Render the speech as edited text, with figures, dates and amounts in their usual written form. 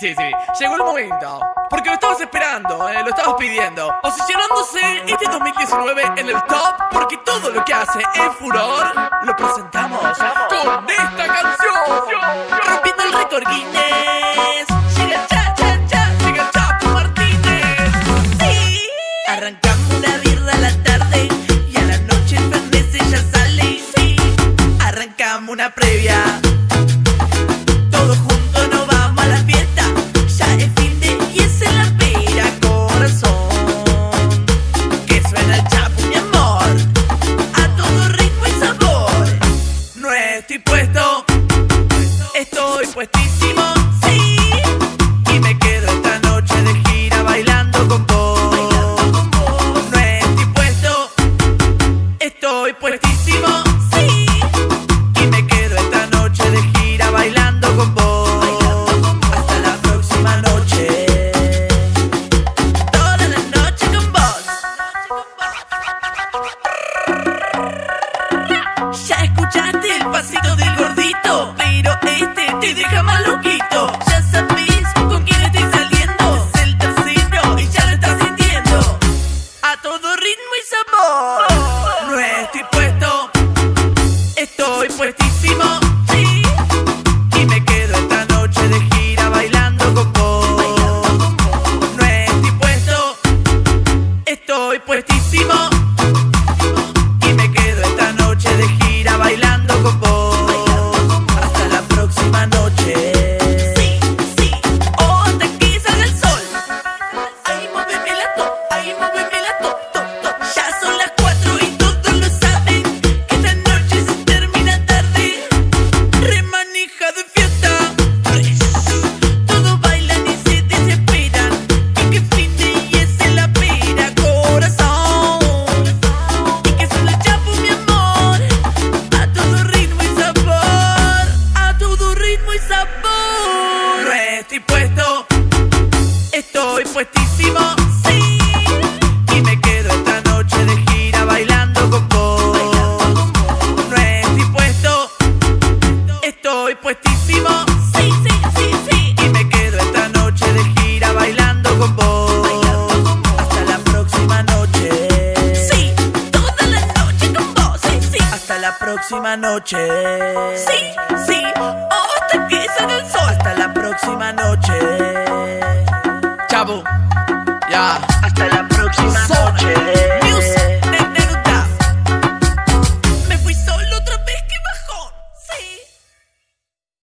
Sí, llegó el momento, porque lo estabas esperando, lo estabas pidiendo. Posicionándose este 2019 en el top, porque todo lo que hace es furor. Lo presentamos con esta canción, rompiendo el récord Guinness. Llega cha, cha, cha, llega Chapo Martínez. Sí, arrancamos una birra a la tarde y a la noche el Fernet ya sale. Sí, arrancamos una previa. Estoy puestísimo, sí. Y me quedo esta noche de gira bailando con vos. No estoy puesto, estoy puestísimo, sí. Y me quedo esta noche de gira bailando con vos. Hasta la próxima noche, toda la noche con vos. Ya escuchaste el pasito del gordito, pero te deja mal loquito. Ya sabes con quién estoy saliendo, es el tercero y ya lo estás sintiendo. A todo ritmo y sabor. No estoy puesto, estoy puestísimo, sí. Y me quedo esta noche de gira bailando con vos. No estoy puesto, estoy puestísimo, y me quedo esta noche de gira bailando con vos. Estoy puestísimo, sí. Y me quedo esta noche de gira bailando con vos. No estoy puesto, estoy puestísimo, sí, sí, sí, sí. Y me quedo esta noche de gira bailando con vos. Hasta la próxima noche, sí. Toda la noche con vos, sí, sí. Hasta la próxima noche, sí, sí. Oh, hasta que salga el sol. Hasta la próxima noche. Ya, hasta la